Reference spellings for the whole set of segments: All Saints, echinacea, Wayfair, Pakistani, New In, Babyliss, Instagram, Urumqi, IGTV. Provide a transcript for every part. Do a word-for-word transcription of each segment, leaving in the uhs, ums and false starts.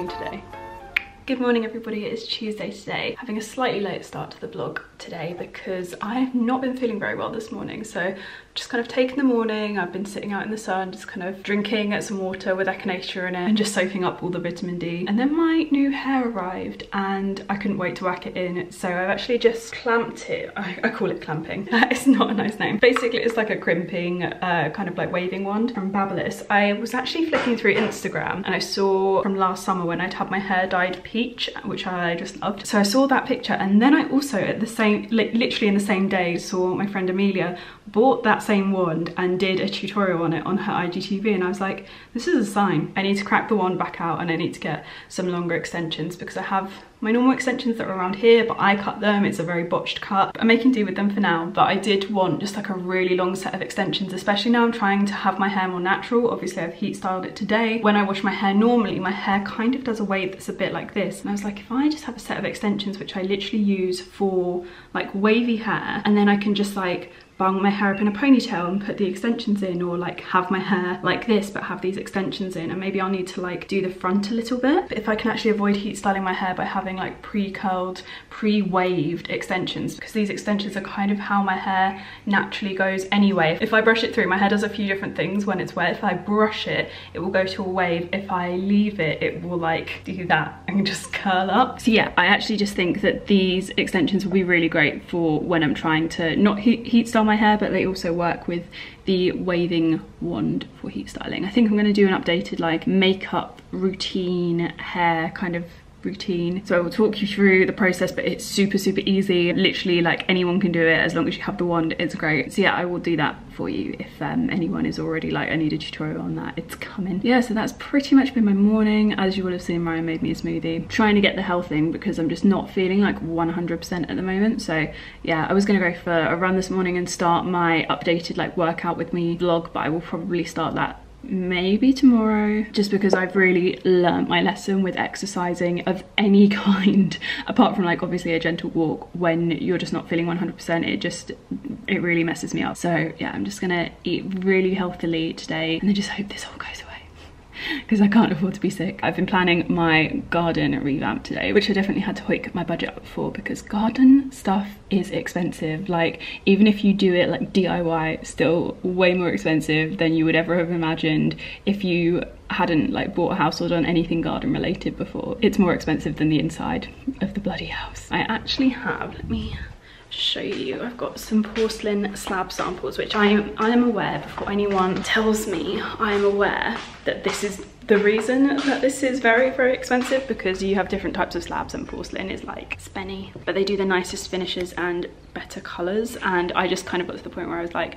watching today. Good morning everybody, it is Tuesday today. Having a slightly late start to the vlog today because I have not been feeling very well this morning. So I've just kind of taken the morning, I've been sitting out in the sun, just kind of drinking some water with echinacea in it and just soaking up all the vitamin D. And then my new hair arrived and I couldn't wait to whack it in. So I've actually just clamped it. I, I call it clamping. It's not a nice name. Basically it's like a crimping, uh, kind of like waving wand from Babyliss. I was actually flicking through Instagram and I saw from last summer when I'd had my hair dyed peach, which I just loved. So I saw that picture, and then I also at the same, li literally in the same day, saw my friend Amelia bought that same wand and did a tutorial on it on her I G T V, and I was like, this is a sign. I need to crack the wand back out and I need to get some longer extensions because I have my normal extensions that are around here, but I cut them. It's a very botched cut. I'm making do with them for now, but I did want just like a really long set of extensions, especially now I'm trying to have my hair more natural. Obviously I've heat styled it today. When I wash my hair normally, my hair kind of does a wave that's a bit like this. And I was like, if I just have a set of extensions, which I literally use for like wavy hair, and then I can just like bung my hair up in a ponytail and put the extensions in, or like have my hair like this but have these extensions in, and maybe I'll need to like do the front a little bit. But if I can actually avoid heat styling my hair by having like pre-curled, pre-waved extensions, because these extensions are kind of how my hair naturally goes anyway. If I brush it through, my hair does a few different things when it's wet. If I brush it, it will go to a wave. If I leave it, it will like do that and just curl up. So yeah, I actually just think that these extensions will be really great for when I'm trying to not heat, heat style my my hair, but they also work with the waving wand for heat styling. I think I'm going to do an updated like makeup routine, hair kind of routine, so I will talk you through the process, but it's super super easy. Literally like anyone can do it as long as you have the wand. It's great. So yeah, I will do that for you if um, anyone is already like, I need a tutorial on that. It's coming. Yeah, so that's pretty much been my morning. As you will have seen, Ryan made me a smoothie. Trying to get the health in because I'm just not feeling like one hundred percent at the moment. So yeah, I was gonna go for a run this morning and start my updated like workout with me vlog, but I will probably start that maybe tomorrow, just because I've really learnt my lesson with exercising of any kind apart from like obviously a gentle walk. When you're just not feeling one hundred percent, it just it really messes me up. So yeah, I'm just gonna eat really healthily today and I just hope this all goes away because I can't afford to be sick. I've been planning my garden revamp today, which I definitely had to hike my budget up for because garden stuff is expensive. Like even if you do it like D I Y, still way more expensive than you would ever have imagined if you hadn't like bought a house or done anything garden related before. It's more expensive than the inside of the bloody house. I actually have, let me show you, I've got some porcelain slab samples, which I am, I am aware, before anyone tells me, I am aware that this is the reason that this is very, very expensive, because you have different types of slabs and porcelain is like spenny, but they do the nicest finishes and better colors. And I just kind of got to the point where I was like,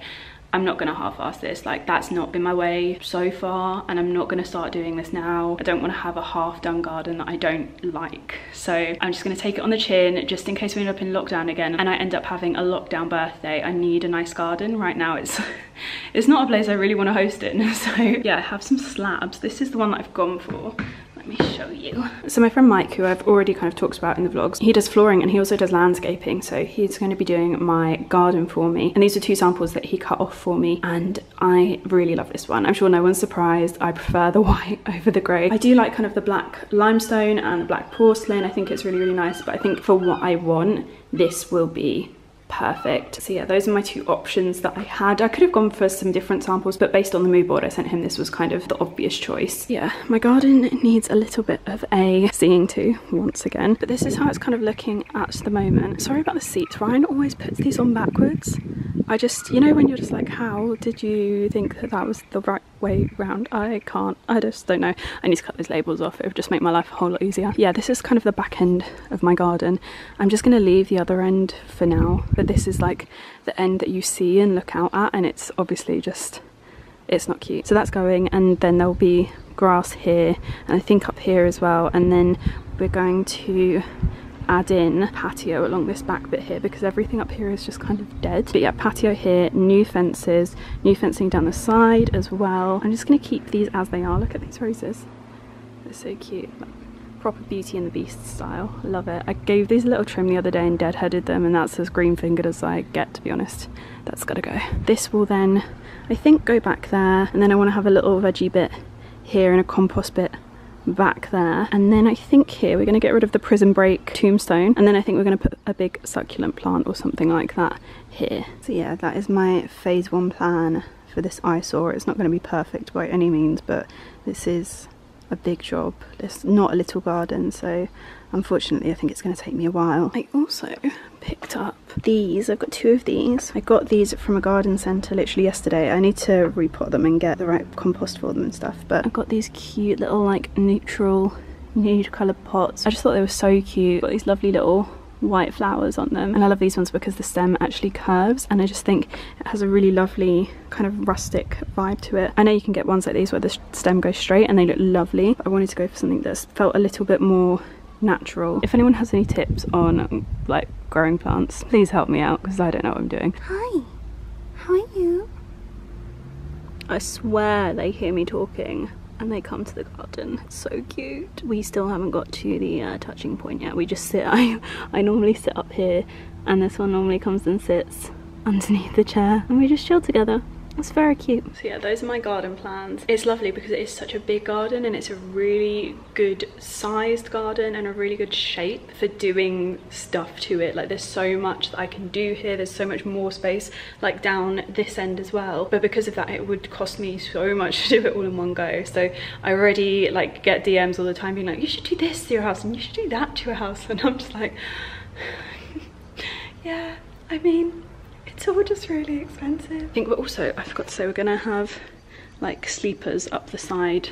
I'm not gonna half-ass this. Like that's not been my way so far, and I'm not gonna start doing this now. I don't wanna have a half-done garden that I don't like. So I'm just gonna take it on the chin, just in case we end up in lockdown again and I end up having a lockdown birthday. I need a nice garden. Right now it's it's not a place I really wanna host in. So yeah, I have some slabs. This is the one that I've gone for. Let me show you. So my friend Mike, who I've already kind of talked about in the vlogs, he does flooring and he also does landscaping, so he's going to be doing my garden for me, and these are two samples that he cut off for me, and I really love this one. I'm sure no one's surprised. I prefer the white over the grey. I do like kind of the black limestone and the black porcelain. I think it's really really nice, but I think for what I want, this will be perfect. So yeah, those are my two options that I had. I could have gone for some different samples, but based on the mood board I sent him, this was kind of the obvious choice. Yeah, my garden needs a little bit of a seeing to once again, but this is how it's kind of looking at the moment. Sorry about the seats. Ryan always puts these on backwards. I just, you know when you're just like, how did you think that that was the right way round? I can't, I just don't know. I need to cut those labels off. It would just make my life a whole lot easier. Yeah, this is kind of the back end of my garden. I'm just going to leave the other end for now, but this is like the end that you see and look out at, and it's obviously just, it's not cute. So that's going, and then there'll be grass here and I think up here as well, and then we're going to add in patio along this back bit here because everything up here is just kind of dead. But yeah, patio here, new fences, new fencing down the side as well. I'm just going to keep these as they are. Look at these roses, they're so cute. Proper Beauty and the Beast style, love it. I gave these a little trim the other day and deadheaded them, and that's as green fingered as I get, to be honest. That's gotta go. This will then I think go back there, and then I want to have a little veggie bit here and a compost bit back there, and then I think here we're going to get rid of the prison break tombstone, and then I think we're going to put a big succulent plant or something like that here. So yeah, that is my phase one plan for this eyesore. It's not going to be perfect by any means, but this is a big job. It's not a little garden, so unfortunately I think it's going to take me a while. I also picked up these. I've got two of these. I got these from a garden centre literally yesterday. I need to repot them and get the right compost for them and stuff, but I've got these cute little like neutral nude coloured pots. I just thought they were so cute. Got these lovely little white flowers on them, and I love these ones because the stem actually curves, and I just think it has a really lovely kind of rustic vibe to it. I know you can get ones like these where the stem goes straight and they look lovely, but I wanted to go for something that's felt a little bit more natural. If anyone has any tips on like growing plants, please help me out, because I don't know what I'm doing. Hi, how are you? I swear they hear me talking and they come to the garden. It's so cute. We still haven't got to the uh, touching point yet. We just sit. I, I normally sit up here, and this one normally comes and sits underneath the chair, and we just chill together. It's very cute. So yeah, those are my garden plans. It's lovely because it is such a big garden, and it's a really good sized garden and a really good shape for doing stuff to it. Like there's so much that I can do here. There's so much more space like down this end as well, but because of that it would cost me so much to do it all in one go. So I already like get D Ms all the time being like, you should do this to your house and you should do that to your house, and I'm just like yeah, I mean, it's all just really expensive. I think, but also I forgot to say, we're gonna have like sleepers up the side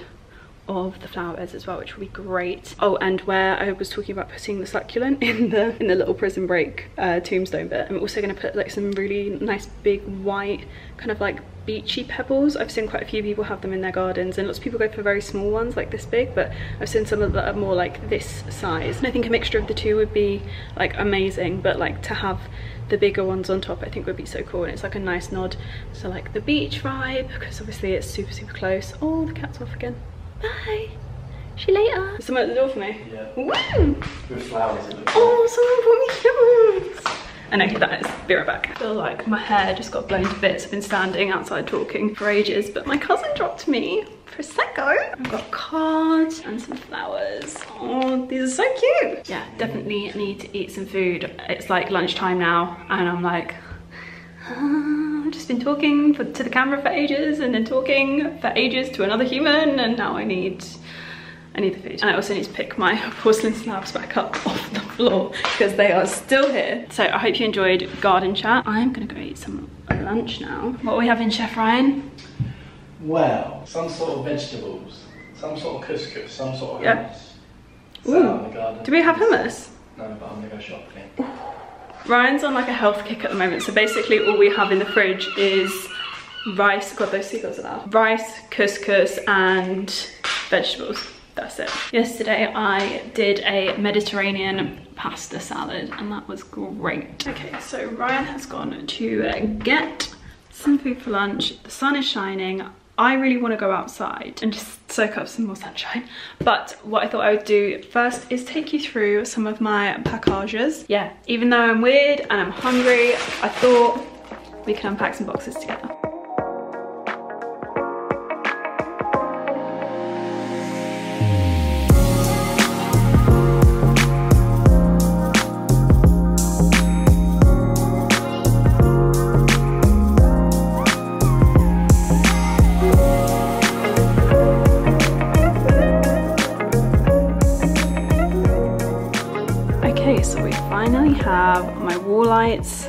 of the flower beds as well, which will be great. Oh, and where I was talking about putting the succulent in the in the little prison break uh, tombstone bit, I'm also gonna put like some really nice big white kind of like beachy pebbles. I've seen quite a few people have them in their gardens, and lots of people go for very small ones like this big, but I've seen some that are more like this size, and I think a mixture of the two would be like amazing, but like to have the bigger ones on top I think would be so cool, and it's like a nice nod to like the beach vibe, because obviously it's super super close. Oh, the cat's off again. Bye. See you later. Is someone at the door for me? Yeah. Woo! With flowers in it. Oh, someone brought me flowers. I know who that is. Be right back. I feel like my hair just got blown to bits. I've been standing outside talking for ages, but my cousin dropped me Prosecco. I've got cards and some flowers. Oh, these are so cute. Yeah, definitely need to eat some food. It's like lunchtime now, and I'm like, ah, I've just been talking for, to the camera for ages, and then talking for ages to another human, and now I need I need the food. And I also need to pick my porcelain slabs back up off the floor because they are still here. So I hope you enjoyed garden chat. I'm gonna go eat some lunch now. What are we having, Chef Ryan? Well, some sort of vegetables, some sort of couscous, some sort of hummus. Yep. Do we have hummus? No, but I'm gonna go shopping. Ryan's on like a health kick at the moment, so basically all we have in the fridge is rice, god those seagulls are loud, rice, couscous and vegetables. That's it. Yesterday I did a Mediterranean pasta salad and that was great. Okay, so Ryan has gone to get some food for lunch. The sun is shining. I really want to go outside and just soak up some more sunshine, but what I thought I would do first is take you through some of my packages. Yeah, even though I'm weird and I'm hungry, I thought we could unpack some boxes together. Lights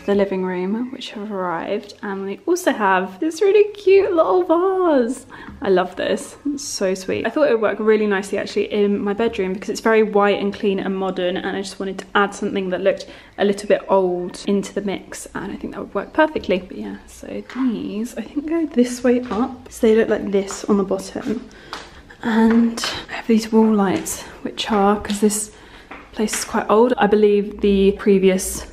for the living room which have arrived, and we also have this really cute little vase. I love this, it's so sweet. I thought it would work really nicely actually in my bedroom because it's very white and clean and modern, and I just wanted to add something that looked a little bit old into the mix, and I think that would work perfectly. But yeah, so these I think go this way up, so they look like this on the bottom, and I have these wall lights which are, because this place is quite old, I believe the previous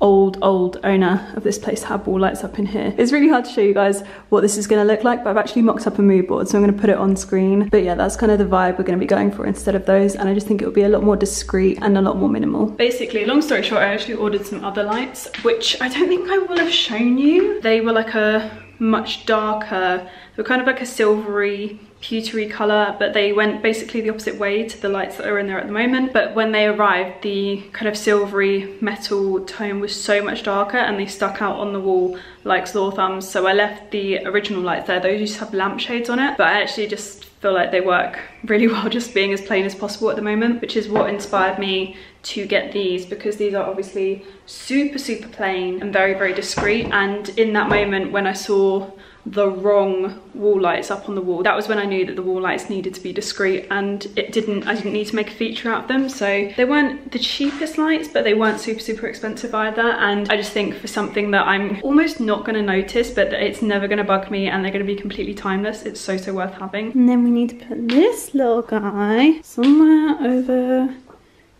old old owner of this place had wall lights up in here. It's really hard to show you guys what this is going to look like, but I've actually mocked up a mood board, so I'm going to put it on screen. But yeah, that's kind of the vibe we're going to be going for instead of those, and I just think it would be a lot more discreet and a lot more minimal. Basically, long story short, I actually ordered some other lights which I don't think I will have shown you. They were like a much darker, they were kind of like a silvery pewtery colour, but they went basically the opposite way to the lights that are in there at the moment. But when they arrived, the kind of silvery metal tone was so much darker and they stuck out on the wall like sore thumbs. So I left the original lights there. Those just have lampshades on it, but I actually just feel like they work really well just being as plain as possible at the moment, which is what inspired me to get these, because these are obviously super super plain and very very discreet. And in that moment when I saw the wrong wall lights up on the wall, that was when I knew that the wall lights needed to be discreet, and it didn't I didn't need to make a feature out of them. So they weren't the cheapest lights, but they weren't super super expensive either. And I just think for something that I'm almost not going to notice, but that it's never going to bug me and they're going to be completely timeless, it's so so worth having. And then we need to put this little guy somewhere over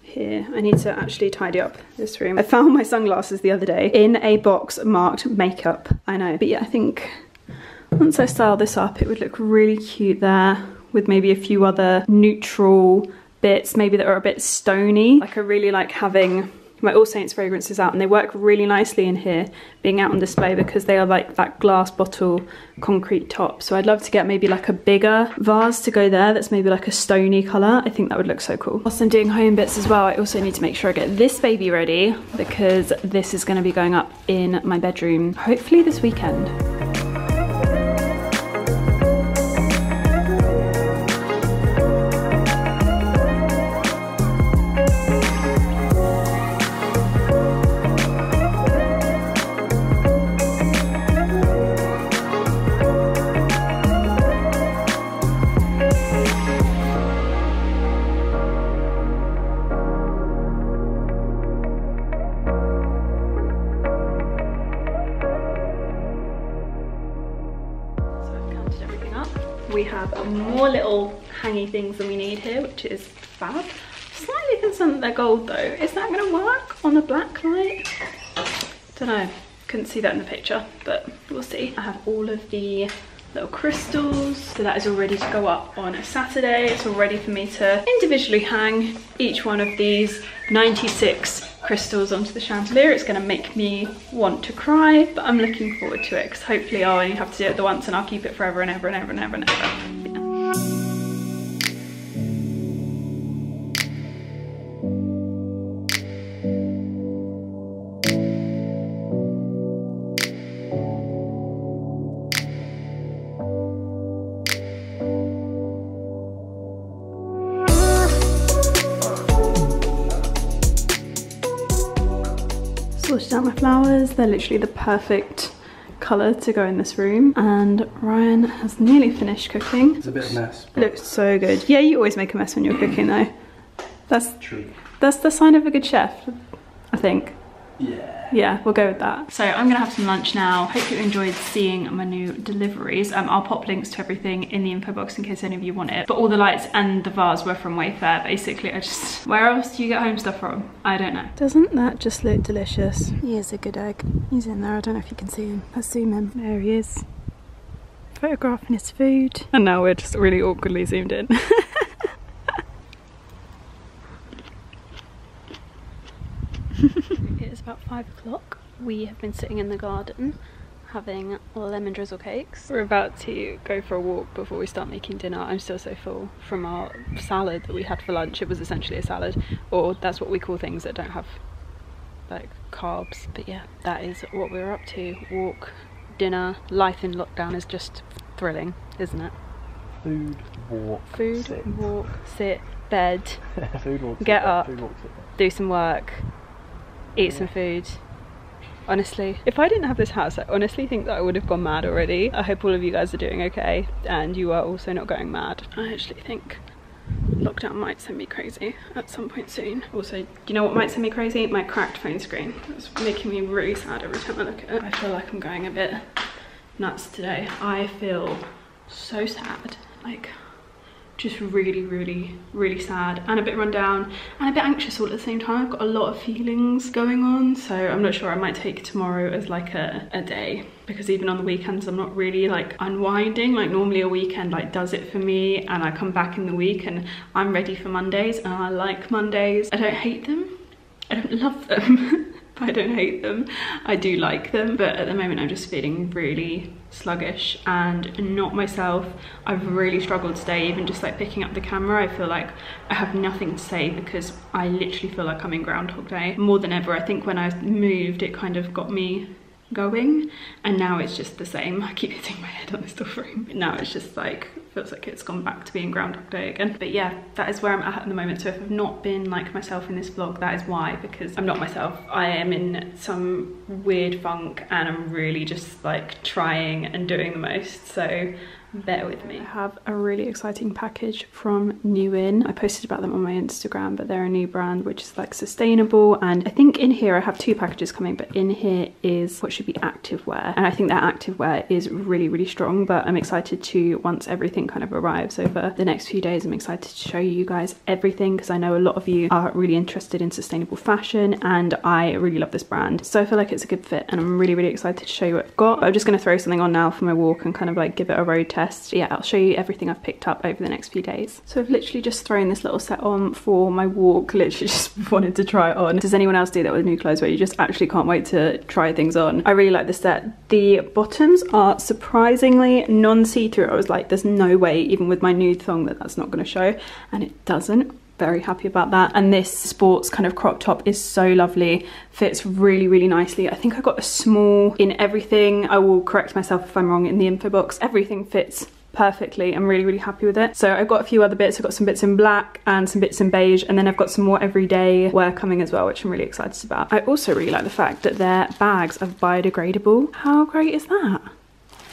here. I need to actually tidy up this room. I found my sunglasses the other day in a box marked makeup. I know, but yeah, I think once I style this up, it would look really cute there with maybe a few other neutral bits, maybe that are a bit stony. Like I really like having my All Saints fragrances out, and they work really nicely in here being out on display because they are like that glass bottle concrete top. So I'd love to get maybe like a bigger vase to go there that's maybe like a stony colour. I think that would look so cool. Whilst I'm doing home bits as well, I also need to make sure I get this baby ready because this is going to be going up in my bedroom hopefully this weekend. We have more little hangy things than we need here, which is fab. Slightly concerned that they're gold though. Is that going to work on a black light? Don't know. Couldn't see that in the picture, but we'll see. I have all of the little crystals, so that is all ready to go up on a Saturday. It's all ready for me to individually hang each one of these ninety-six crystals onto the chandelier. It's going to make me want to cry, but I'm looking forward to it because hopefully I'll only have to do it the once and I'll keep it forever and ever and ever and ever and ever. Sorted out my flowers, they're literally the perfect colour to go in this room, and Ryan has nearly finished cooking. It's a bit of a mess. Looks so good. Yeah, you always make a mess when you're cooking though. That's true. That's the sign of a good chef, I think. Yeah. Yeah, we'll go with that. So I'm gonna have some lunch now. Hope you enjoyed seeing my new deliveries. Um, I'll pop links to everything in the info box in case any of you want it. But all the lights and the vase were from Wayfair, basically. I just, where else do you get home stuff from? I don't know. Doesn't that just look delicious? He is a good egg. He's in there, I don't know if you can see him. Let's zoom in. There he is. Photographing his food. And now we're just really awkwardly zoomed in. It is about five o'clock. We have been sitting in the garden having lemon drizzle cakes. We're about to go for a walk before we start making dinner. I'm still so full from our salad that we had for lunch. It was essentially a salad, or that's what we call things that don't have like carbs. But yeah, that is what we're up to. Walk, dinner. Life in lockdown is just thrilling, isn't it? Food, walk, Food, sit. walk, sit, bed, Food, walk, get sit, up, bed. Food, walk, sit, bed. Do some work. Eat some food. Honestly, if I didn't have this house, I honestly think that I would have gone mad already. I hope all of you guys are doing okay and you are also not going mad. I actually think lockdown might send me crazy at some point soon. Also, you know what might send me crazy? My cracked phone screen. It's making me really sad every time I look at it. I feel like I'm going a bit nuts today. I feel so sad. Like, just really, really, really sad and a bit run down and a bit anxious all at the same time. I've got a lot of feelings going on, so I'm not sure. I might take tomorrow as like a, a day, because even on the weekends I'm not really like unwinding. Like normally a weekend like does it for me, and I come back in the week and I'm ready for Mondays, and I like Mondays. I don't hate them, I don't love them. I don't hate them, I do like them, but at the moment I'm just feeling really sluggish and not myself. I've really struggled today, even just like picking up the camera. I feel like I have nothing to say because I literally feel like I'm in Groundhog Day more than ever. I think when I moved it kind of got me going, and now it's just the same. I keep hitting my head on this door frame. Now it's just like, feels like it's gone back to being Groundhog Day again. But yeah, that is where I'm at at the moment. So if I've not been like myself in this vlog, that is why, because I'm not myself. I am in some weird funk and I'm really just like trying and doing the most, so bear with me. I have a really exciting package from New In. I posted about them on my Instagram, but they're a new brand which is like sustainable, and I think in here I have two packages coming, but in here is what should be activewear, and I think that activewear is really really strong. But I'm excited to, once everything kind of arrives over the next few days, I'm excited to show you guys everything, because I know a lot of you are really interested in sustainable fashion and I really love this brand, so I feel like it's a good fit and I'm really really excited to show you what I've got. But I'm just going to throw something on now for my walk and kind of like give it a road test. Yeah, I'll show you everything I've picked up over the next few days. So I've literally just thrown this little set on for my walk, literally just wanted to try it on. Does anyone else do that with new clothes where you just actually can't wait to try things on? I really like this set. The bottoms are surprisingly non-see-through. I was like, there's no way, even with my nude thong, that that's not going to show, and it doesn't. Very happy about that. And this sports kind of crop top is so lovely, fits really really nicely. I think I got a small in everything. I will correct myself if I'm wrong in the info box. Everything fits perfectly. I'm really really happy with it. So I've got a few other bits. I've got some bits in black and some bits in beige, and then I've got some more everyday wear coming as well, which I'm really excited about. I also really like the fact that their bags are biodegradable. How great is that?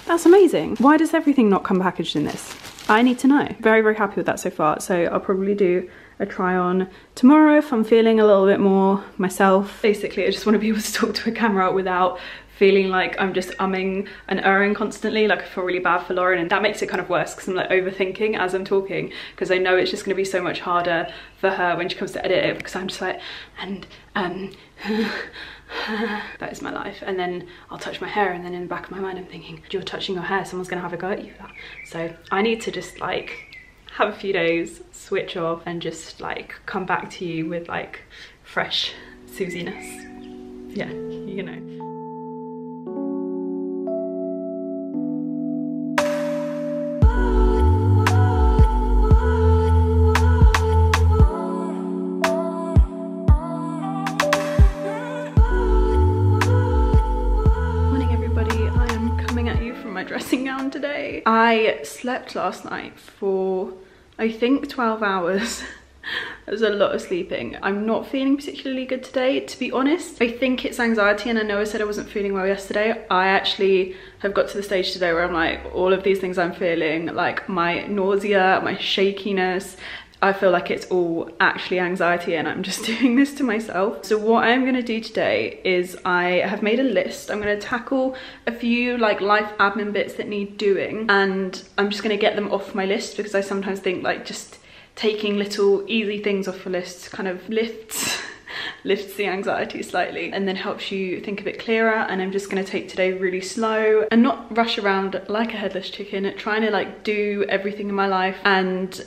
That's amazing. Why does everything not come packaged in this? I need to know. Very very happy with that so far, so I'll probably do a try on tomorrow if I'm feeling a little bit more myself. Basically I just want to be able to talk to a camera without feeling like I'm just umming and erring constantly. Like I feel really bad for Lauren, and that makes it kind of worse because I'm like overthinking as I'm talking, because I know it's just going to be so much harder for her when she comes to edit it, because I'm just like, and um that is my life. And then I'll touch my hair, and then in the back of my mind I'm thinking, you're touching your hair, someone's gonna have a go at you for that. So I need to just like have a few days, switch off, and just like come back to you with like fresh Susiness. Yeah, you know. Today I slept last night for I think twelve hours. It was a lot of sleeping. I'm not feeling particularly good today, to be honest. I think it's anxiety, and I know I said I wasn't feeling well yesterday. I actually have got to the stage today where I'm like, all of these things I'm feeling, like my nausea, my shakiness, I feel like it's all actually anxiety, and I'm just doing this to myself. So what I'm gonna do today is I have made a list. I'm gonna tackle a few like life admin bits that need doing, and I'm just gonna get them off my list, because I sometimes think like just taking little easy things off your list kind of lifts lifts the anxiety slightly and then helps you think a bit clearer. And I'm just going to take today really slow and not rush around like a headless chicken trying to like do everything in my life and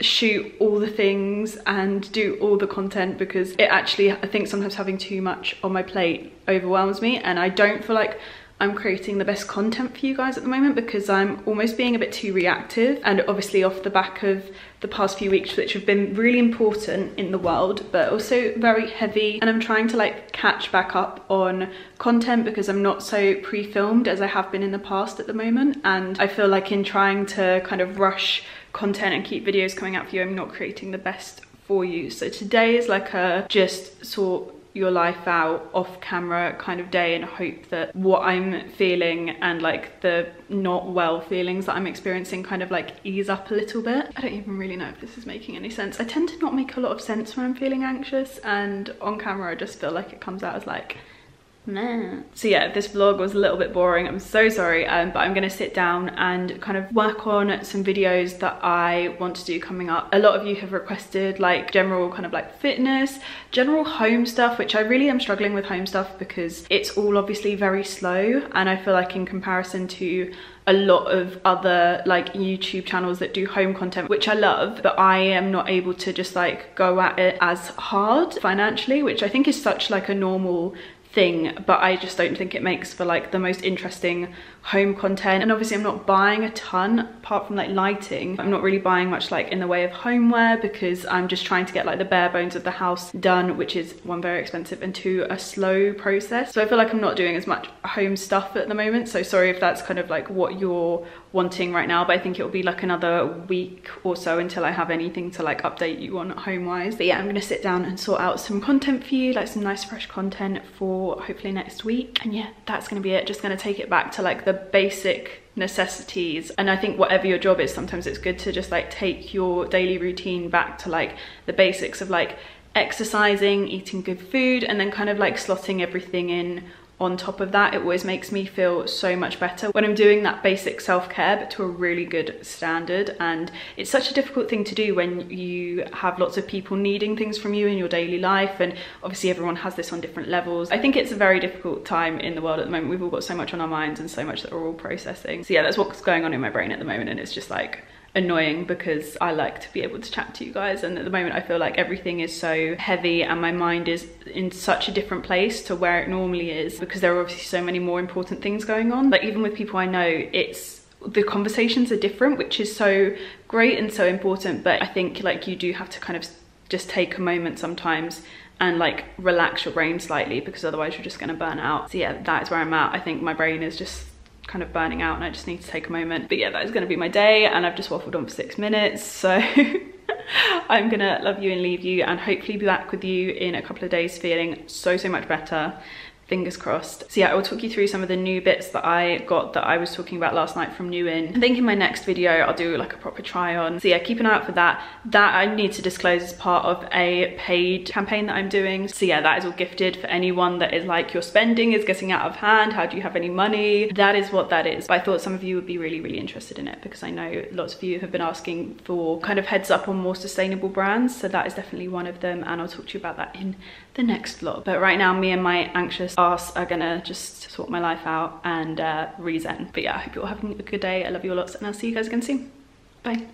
shoot all the things and do all the content, because it actually, I think sometimes having too much on my plate overwhelms me, and I don't feel like I'm creating the best content for you guys at the moment, because I'm almost being a bit too reactive. And obviously off the back of the past few weeks, which have been really important in the world but also very heavy, and I'm trying to like catch back up on content because I'm not so pre-filmed as I have been in the past at the moment. And I feel like in trying to kind of rush content and keep videos coming out for you, I'm not creating the best for you. So today is like a just sort your life out off camera kind of day, and hope that what I'm feeling and like the not well feelings that I'm experiencing kind of like ease up a little bit. I don't even really know if this is making any sense. I tend to not make a lot of sense when I'm feeling anxious, and on camera I just feel like it comes out as like Nah. So yeah, this vlog was a little bit boring, I'm so sorry, um, but I'm gonna sit down and kind of work on some videos that I want to do coming up. A lot of you have requested like general kind of like fitness, general home stuff, which I really am struggling with home stuff because it's all obviously very slow, and I feel like in comparison to a lot of other like YouTube channels that do home content, which I love, but I am not able to just like go at it as hard financially, which I think is such like a normal thing, but I just don't think it makes for like the most interesting home content. And obviously I'm not buying a ton apart from like lighting. I'm not really buying much like in the way of homeware because I'm just trying to get like the bare bones of the house done, which is one, very expensive, and two, a slow process. So I feel like I'm not doing as much home stuff at the moment, so sorry if that's kind of like what you're wanting right now, but I think it'll be like another week or so until I have anything to like update you on home wise. But yeah, I'm gonna sit down and sort out some content for you, like some nice fresh content for hopefully next week. And yeah, that's gonna be it. Just gonna take it back to like the basic necessities. And I think whatever your job is, sometimes it's good to just like take your daily routine back to like the basics of like exercising, eating good food, and then kind of like slotting everything in on top of that. It always makes me feel so much better when I'm doing that basic self-care, but to a really good standard. And it's such a difficult thing to do when you have lots of people needing things from you in your daily life, and obviously everyone has this on different levels. I think it's a very difficult time in the world at the moment. We've all got so much on our minds and so much that we're all processing. So yeah, that's what's going on in my brain at the moment, and it's just like annoying because I like to be able to chat to you guys, and at the moment I feel like everything is so heavy and my mind is in such a different place to where it normally is because there are obviously so many more important things going on. Like even with people I know, it's the conversations are different, which is so great and so important, but I think like you do have to kind of just take a moment sometimes and like relax your brain slightly, because otherwise you're just going to burn out. So yeah, that's where I'm at. I think my brain is just kind of burning out and I just need to take a moment. But yeah, that is going to be my day, and I've just waffled on for six minutes, so I'm gonna love you and leave you, and hopefully be back with you in a couple of days feeling so so much better, fingers crossed. So yeah, I will talk you through some of the new bits that I got that I was talking about last night from New In. I think in my next video I'll do like a proper try on. So yeah, keep an eye out for that. That I need to disclose as part of a paid campaign that I'm doing. So yeah, that is all gifted for anyone that is like, your spending is getting out of hand, how do you have any money? That is what that is. But I thought some of you would be really, really interested in it, because I know lots of you have been asking for kind of heads up on more sustainable brands. So that is definitely one of them, and I'll talk to you about that in the next vlog. But right now, me and my anxious arse are gonna just sort my life out and uh, rezen. But yeah, I hope you're all having a good day. I love you all lots, and I'll see you guys again soon. Bye.